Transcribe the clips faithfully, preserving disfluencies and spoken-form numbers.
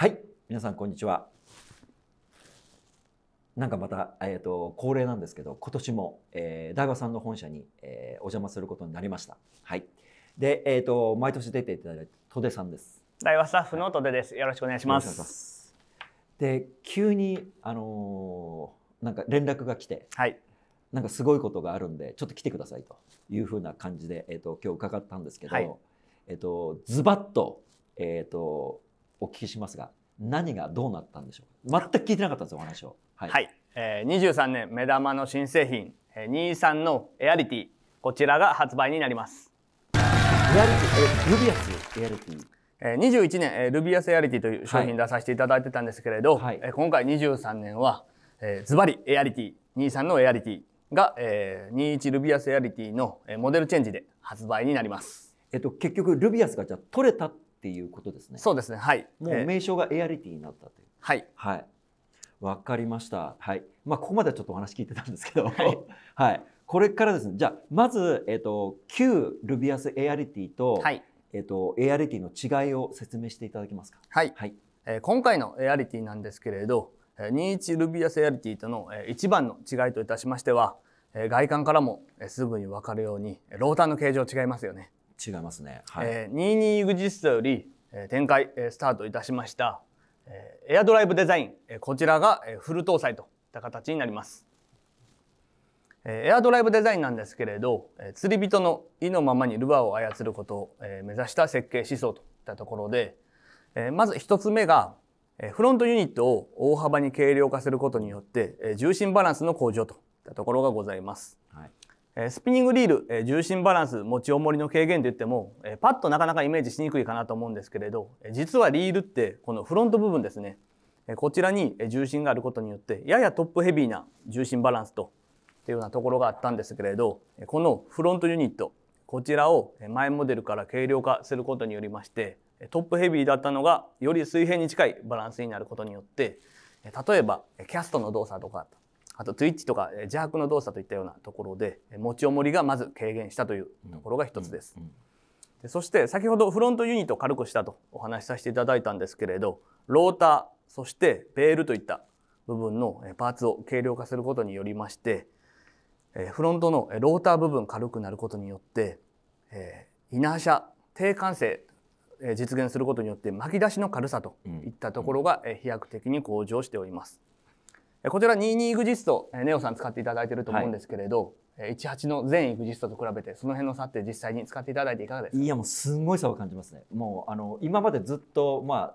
はい、皆さんこんにちは。なんかまた、えー、と恒例なんですけど、今年も、えー、大和さんの本社に、えー、お邪魔することになりました。はい。で、えー、と毎年出ていただいた戸出さんです。大和スタッフの戸出です。よろしくお願いします。ますで、急にあのー、なんか連絡が来て、はい、なんかすごいことがあるんでちょっと来てくださいというふうな感じで、えー、と今日伺ったんですけど、はい、えー、とズバッとえー、とお聞きしますが、何がどうなったんでしょうか。全く聞いてなかったんですよ、お話を。はい、はい、えー、にじゅうさんねん目玉の新製品、えー、にじゅうさんのエアリティ、こちらが発売になります。エアリティ、えルビアスエアリティ、えー、にじゅういちねん、えー、ルビアスエアリティという商品出させていただいてたんですけれど、はい、えー、今回にじゅうさんねんは、えー、ズバリエアリティにじゅうさんのエアリティが、えー、にじゅういちルビアスエアリティの、えー、モデルチェンジで発売になります。えっと結局ルビアスがじゃあ取れたっていうことですね。そうですね。はい。もう名称がエアリティになったという。はい。はい。わかりました。はい。まあここまではちょっとお話聞いてたんですけど、はい。はい。これからですね。じゃあまずえっと旧ルビアスエアリティと、はい、えっとエアリティの違いを説明していただけますか。はい。はい。えー、今回のエアリティなんですけれど、にじゅういちルビアスエアリティとの一番の違いといたしましては、外観からもすぐにわかるようにローターの形状違いますよね。違いますね。はい、えー、にじゅうにエグジストより、えー、展開、えー、スタートいたしました、えー、エアドライブデザイン、えー、こちらが、えー、フル搭載といった形になります、えー、エアドライブデザインなんですけれど、えー、釣り人の意のままにルアーを操ることを、えー、目指した設計思想といったところで、えー、まずひとつめが、えー、フロントユニットを大幅に軽量化することによって、えー、重心バランスの向上といったところがございます。はい、スピニングリール、重心バランス、持ち重りの軽減といってもパッとなかなかイメージしにくいかなと思うんですけれど、実はリールってこのフロント部分ですね、こちらに重心があることによってややトップヘビーな重心バランスというようなところがあったんですけれど、このフロントユニット、こちらを前モデルから軽量化することによりまして、トップヘビーだったのがより水平に近いバランスになることによって、例えばキャストの動作とかあとツイッチとかジャークの動作といったようなところで持ち重りがまず軽減したというところが一つです。で、そして先ほどフロントユニットを軽くしたとお話しさせていただいたんですけれど、ローター、そしてベールといった部分のパーツを軽量化することによりまして、フロントのローター部分軽くなることによってイナーシャ、低慣性実現することによって巻き出しの軽さといったところが飛躍的に向上しております。こちらにじゅうにエグジスト、ネオさん使っていただいていると思うんですけれど、はい、じゅうはちの全エグジストと比べてその辺の差って実際に使っていただいていかがですか。いや、もうすごい差を感じますね。もうあの今までずっと、まあ、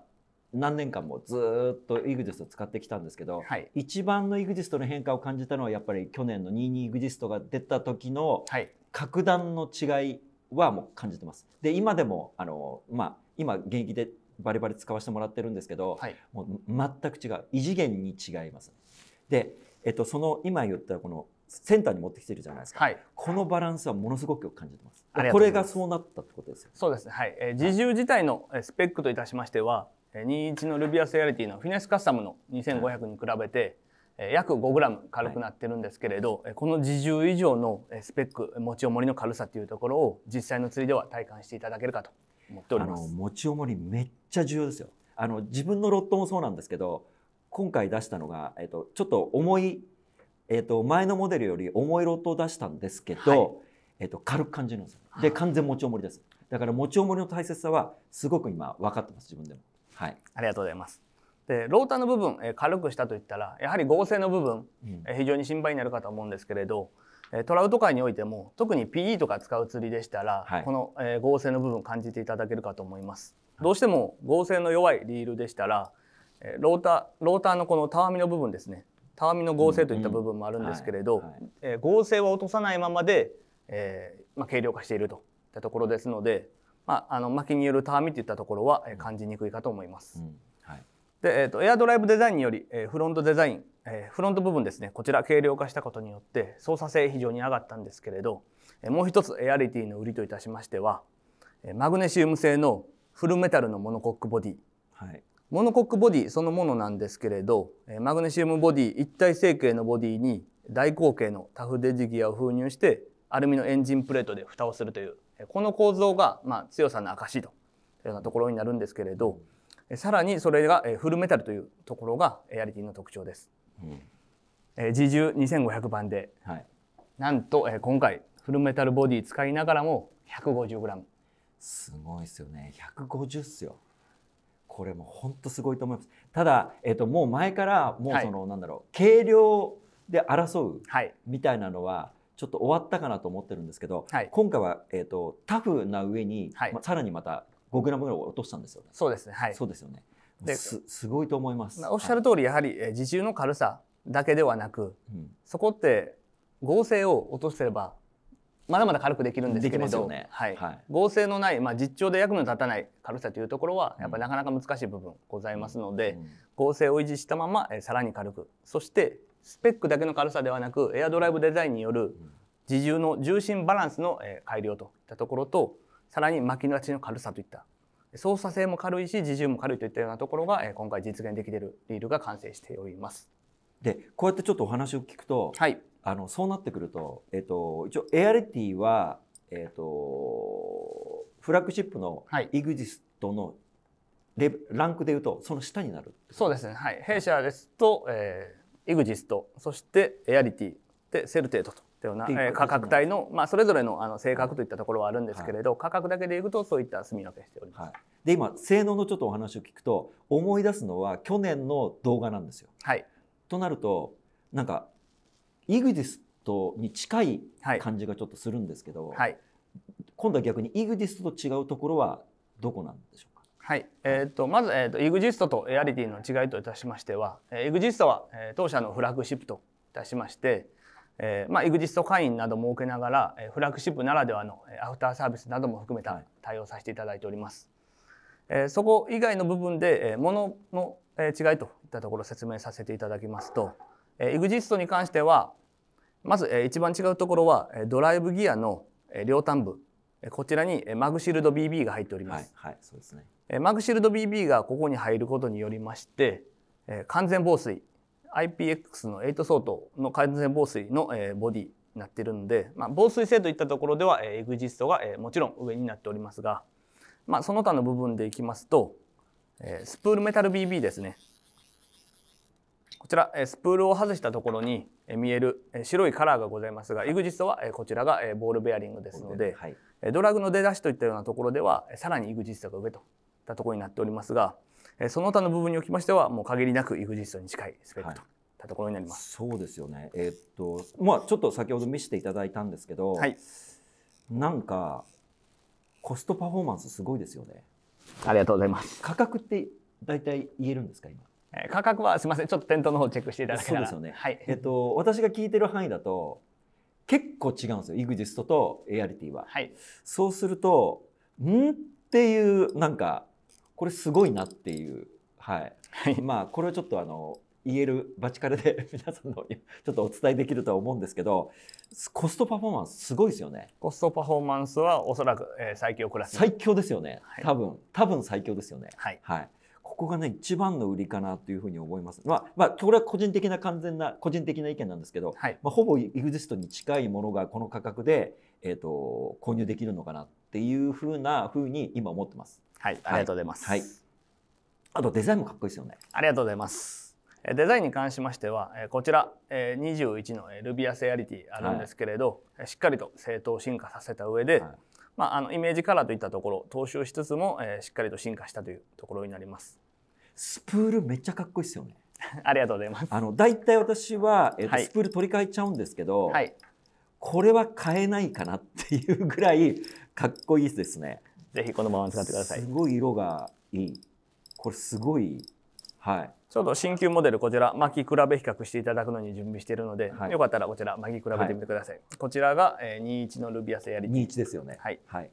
何年間もずっとエグジスト使ってきたんですけど、はい、一番のエグジストの変化を感じたのはやっぱり去年のにじゅうにエグジストが出た時の格段の違いはもう感じてます。で、今でもあの、まあ、今現役でバリバリ使わせてもらってるんですけど、はい、もう全く違う、異次元に違います。で、えっと、その今言ったこのセンターに持ってきてるじゃないですか、はい、このバランスはものすごくよく感じてます。これがそうなったってことですよね。そうですね、はい、えー、自重自体のスペックといたしましては、にじゅういちのルビアスエアリティのフィネスカスタムのにせんごひゃくに比べて、はい、約 ごグラム 軽くなってるんですけれど、はい、この自重以上のスペック、持ち重りの軽さというところを実際の釣りでは体感していただけるかと思っております。あの持ち重りめっちゃ重要ですよ。あの自分のロットもそうなんですけど、今回出したのが、えっと、ちょっと重い、えっと、前のモデルより重いロットを出したんですけど、はい、えっと、軽く感じるんですよ。で、完全持ち重りです。だから持ち重りの大切さはすごく今分かってます、自分でも。はい、ありがとうございます。で、ローターの部分、えー、軽くしたといったらやはり剛性の部分、うん、えー、非常に心配になるかと思うんですけれど、トラウト界においても特に ピーイー とか使う釣りでしたら、はい、この、えー、剛性の部分感じていただけるかと思います。どうしても剛性の弱いリールでしたら、ローター、ローターのこのたわみの部分ですね、たわみの剛性といった部分もあるんですけれど、剛性は落とさないままで、えーまあ、軽量化しているといったところですので、まあ、あの巻きによるたわみといったところは感じにくいかと思います。うん、はい。で、えーと、エアドライブデザインにより、えー、フロントデザイン、えー、フロント部分ですね、こちら軽量化したことによって操作性非常に上がったんですけれど、えー、もう一つエアリティの売りといたしましては、えー、マグネシウム製のフルメタルのモノコックボディ、はい、モノコックボディそのものなんですけれど、マグネシウムボディ一体成形のボディに大口径のタフデジギアを封入してアルミのエンジンプレートで蓋をするというこの構造がまあ強さの証というようなところになるんですけれど、さらにそれがフルメタルというところがヤリティの特徴です。ジーじゅうにせんごひゃくばんで、はい、なんと今回フルメタルボディ使いながらも ひゃくごじゅうグラム。 すごいですよね。ひゃくごじゅうっすよ。これも本当すごいと思います。ただ、えっと、もう前からもうその、はい、なんだろう、軽量で争うみたいなのはちょっと終わったかなと思ってるんですけど、はい、今回は、えっと、タフな上に、はい、まあ、さらにまた ごグラム ぐらい落としたんですよね。そうですね。はい、そうですよね。す, すごいと思います。おっしゃる通り、はい、やはり自重の軽さだけではなく、うん、そこって剛性を落とせればまだまだ軽くできるんですけれど、剛性のない、まあ、実調で役に立たない軽さというところはやっぱりなかなか難しい部分ございますので、うん、剛性を維持したままさらに軽く、そしてスペックだけの軽さではなくエアドライブデザインによる自重の重心バランスの改良といったところと、さらに巻き立ちの軽さといった操作性も軽いし自重も軽いといったようなところが今回実現できているリールが完成しております。でこうやってちょっとお話を聞くと、はい、あのそうなってくると、えっと、一応エアリティは、えっと、フラッグシップのイグジストのレ、はい、ランクでいうとその下になる。そうですね、はい、弊社ですと、えー、イグジスト、そしてエアリティでセルテートというような価格帯の、まあ、それぞれの、あの性格といったところはあるんですけれど、はい、価格だけでいくとそういった住み分けしております。はい、で今性能のちょっとお話を聞くと思い出すのは去年の動画なんですよ。はい、となるとなんかイグジストに近い感じがちょっとするんですけど、はいはい、今度は逆にイグジストと違うところはどこなんでしょうか。はい、えー、とまず、えー、とイグジストとエアリティの違いといたしましては、イグジストは、えー、当社のフラッグシップといたしまして、えーまあ、イグジスト会員なども設けながらフラッグシップならではのアフターサービスなども含めた対応させていただいております。はい、えー、そこ以外の部分で、えー、物の違いといったところを説明させていただきますと、エグジストに関してはまず一番違うところはドライブギアの両端部、こちらにマグシールド ビービー が入っております。はいはい、そうですね。マグシールド ビービー がここに入ることによりまして、完全防水 アイピーエックス のはち相当の完全防水のボディになっているので、まあ、防水性といったところではエグジストがもちろん上になっておりますが、まあ、その他の部分でいきますとスプールメタル ビービー ですね。こちらスプールを外したところに見える白いカラーがございますが、イグジストはこちらがボールベアリングですので、はい、ドラグの出だしといったようなところではさらにイグジストが上といったところになっておりますが、その他の部分におきましてはもう限りなくイグジストに近いスペックといったところになります。はい、そうですよね。えー、っとまあちょっと先ほど見せていただいたんですけど、はい、なんかコストパフォーマンスすごいですよね。ありがとうございます。価格って大体言えるんですか今。価格はすみません、ちょっと店頭の方チェックしていただけたら。そうですよね。はい。えっと私が聞いてる範囲だと結構違うんですよ、イグジストとエアリティは。はい。そうするとんっていうなんかこれすごいなっていう、はい、はい、まあこれはちょっとあの言えるバチカレで皆さんのちょっとお伝えできるとは思うんですけど、コストパフォーマンスすごいですよね。コストパフォーマンスはおそらく最強クラス。最強ですよね。はい、多分多分最強ですよね。はい。はい。ここがね一番の売りかなというふうに思います。まあまあこれは個人的な完全な個人的な意見なんですけど、はい、まあほぼイグジストに近いものがこの価格でえっと購入できるのかなっていうふうなふうに今思ってます。はい、ありがとうございます。はい。あとデザインもかっこいいですよね。ありがとうございます。デザインに関しましてはこちらにじゅういちのルビアスエアリティあるんですけれど、はい、しっかりと正当進化させた上で。はい、まあ、あのイメージカラーといったところを踏襲しつつも、えー、しっかりと進化したというところになります。スプールめっちゃかっこいいですよね。ありがとうございます。あのだいたい私は、えーとはい、スプール取り替えちゃうんですけど、はい、これは買えないかなっていうぐらいかっこいいですね。ぜひこのまま使ってください。すごい色がいい。これすごい。はい。ちょうど新旧モデルこちら巻き比べ比較していただくのに準備しているので、はい、よかったらこちら巻き比べてみてください。はい、こちらがにじゅういちのルビアスエアリティ。にじゅういちですよね。はい。はい、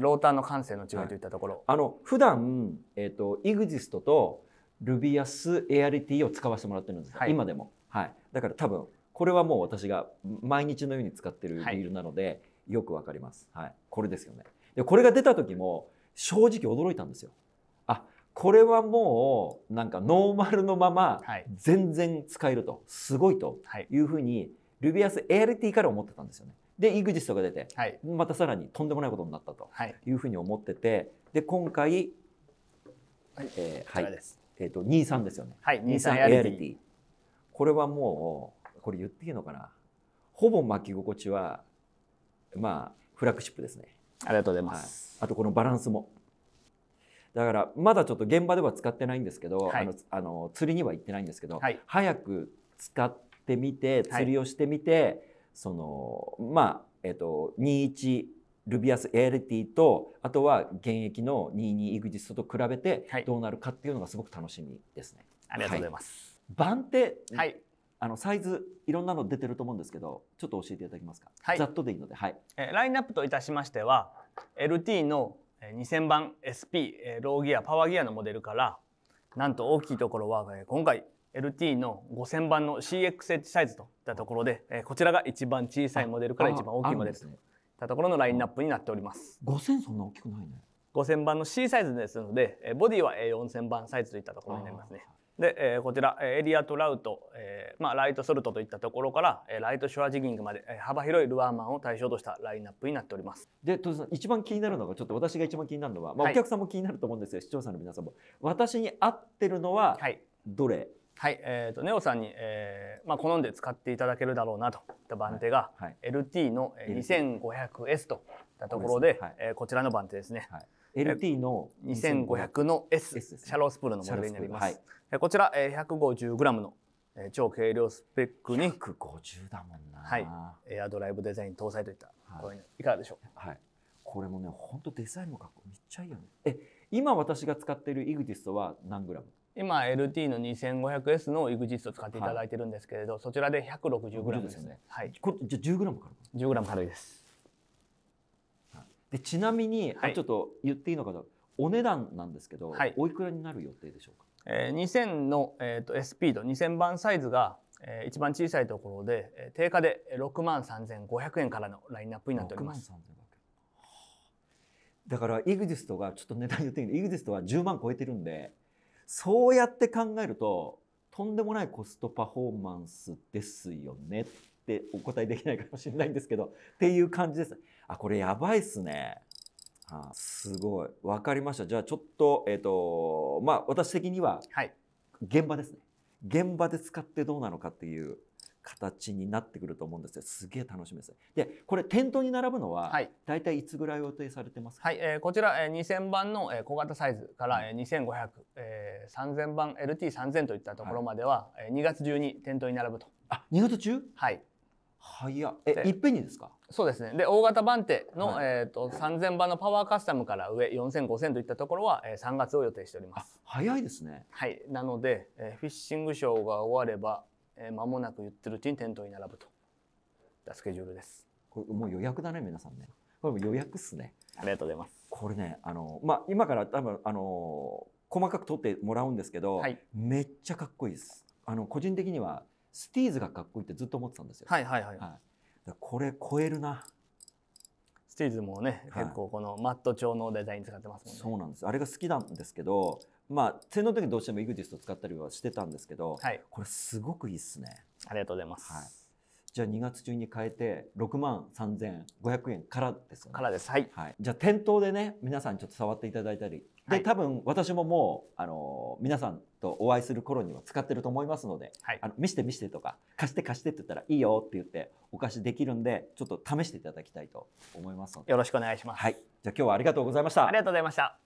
ローターの感性の違いといったところ。はい、あの普段えっとイグジストとルビアスエアリティを使わせてもらってるんです。はい、今でも。はい。だから多分これはもう私が毎日のように使ってるリールなのでよくわかります。はい。これですよね。でこれが出た時も正直驚いたんですよ。あ。これはもうなんかノーマルのまま全然使えるとすごいというふうにルビアスエアリティから思ってたんですよね。でイグジストが出てまたさらにとんでもないことになったというふうに思ってて、で今回えー、はい、えっとにじゅうさんですよね。はい、にじゅうさんエアリティ。これはもうこれ言っていいのかな。ほぼ巻き心地はまあフラッグシップですね。ありがとうございます。はい、あとこのバランスも。だからまだちょっと現場では使ってないんですけど、はい、あのあの釣りには行ってないんですけど、はい、早く使ってみて釣りをしてみて、はい、そのまあえっとにじゅういちルビアスエアリティとあとは現役のにじゅうにエグジストと比べてどうなるかっていうのがすごく楽しみですね。ありがとうございます。番手、はい、あのサイズいろんなの出てると思うんですけど、ちょっと教えていただけますか。はい、ざっとでいいので、はい。えー、ラインナップといたしましては、エルティー のにせんばん エスピー ローギアパワーギアのモデルから、なんと大きいところは今回 エルティー のごせんばんの シーエックスエイチ サイズといったところで、こちらが一番小さいモデルから一番大きいモデルと。たところのラインナップになっております。ごせんそんな大きくないね。ごせんばんの C サイズですので、ボディはよんせんばんサイズといったところになりますね。で、こちらエリアトラウト、まあライトソルトといったところからライトショアジギングまで幅広いルアーマンを対象としたラインナップになっております。で、とりあえず一番気になるのがちょっと私が一番気になるのは、まあお客さんも気になると思うんですよ。はい、視聴者の皆さんも私に合ってるのはどれ？はいはい、えーと、ネオさんに、えーまあ、好んで使っていただけるだろうなといった番手が、はいはい、エルティー の にせんごひゃくエス といったところで、はい、えー、こちらの番手ですね。はい、エルティー のにせんごひゃくの S、ね、シャロースプールのモデルになります。はい、えこちら、えー、ひゃくごじゅうグラム の、えー、超軽量スペックにひゃくごじゅうだもんな、はい、エアドライブデザイン搭載といった、はい、いかがでしょう。はい、これもね本当デザインもかっこいい、めっちゃいいよね。え今私が使っているイグジストは何グラム？今 エルティー の にせんごひゃくエス の イグジスト を使っていただいてるんですけれど、はい、そちらで ひゃくろくじゅうグラム ですね。はい。これじゃ じゅうグラム 軽い。じゅうグラム 軽いです。でちなみに、はい、ちょっと言っていいのかと、お値段なんですけど、はい、おいくらになる予定でしょうか。えー、にせんの、えー、と エスピー とにせんばんサイズが、えー、一番小さいところで、えー、定価で ろくまんさんぜんごひゃくえんからのラインナップになっております。だからイグジストがちょっと値段言っていいの？イグジストはじゅうまん超えてるんで。そうやって考えるととんでもないコストパフォーマンスですよねってお答えできないかもしれないんですけどっていう感じです。あ、これやばいっすね。あ、すごい分かりました。じゃあちょっとえっとまあ私的には現場ですね、はい、現場で使ってどうなのかっていう形になってくると思うんですよ。すげえ楽しみです。で、これ店頭に並ぶのはだいたいいつぐらい予定されてますか。はい、えー、こちら、えー、にせんばんの、えー、小型サイズから、えー、にせんごひゃく、えー、さんぜんばん エルティーさんぜん といったところまでは、はい、えー、にがつ中に店頭に並ぶと。あ、にがつ中？はい。早っ。え、いっぺんにですか？そうですね。で、大型番手の、はい、えっとさんぜんばんのパワーカスタムから上よんせんごせんといったところは、えー、さんがつを予定しております。早いですね。はい。なので、えー、フィッシングショーが終われば間もなく言ってるうちに店頭に並ぶとスケジュールです。これもう予約だね皆さんね。これも予約っすね。ありがとうございます。これねあのまあ今から多分あの細かく撮ってもらうんですけど、はい、めっちゃかっこいいです。あの個人的にはスティーズがかっこいいってずっと思ってたんですよ。はいはいはい。はい、これ超えるな。スティーズもね、はい、結構このマット調のデザイン使ってますもんね。そうなんです。あれが好きなんですけど。まあ、性能的にどうしても イグジスト を使ったりはしてたんですけど、はい、これすごくいいですね。ありがとうございます。はい、じゃあにがつ中に変えて ろくまんさんぜんごひゃくえんからですよね。からです。はい。はい、じゃあ店頭でね皆さんちょっと触っていただいたり、はい、で多分私ももうあの皆さんとお会いする頃には使ってると思いますので、はい、あの見して見してとか貸して貸してって言ったらいいよって言ってお貸しできるんでちょっと試していただきたいと思いますのでよろしくお願いします。はい。じゃあ今日はありがとうございました。ありがとうございました。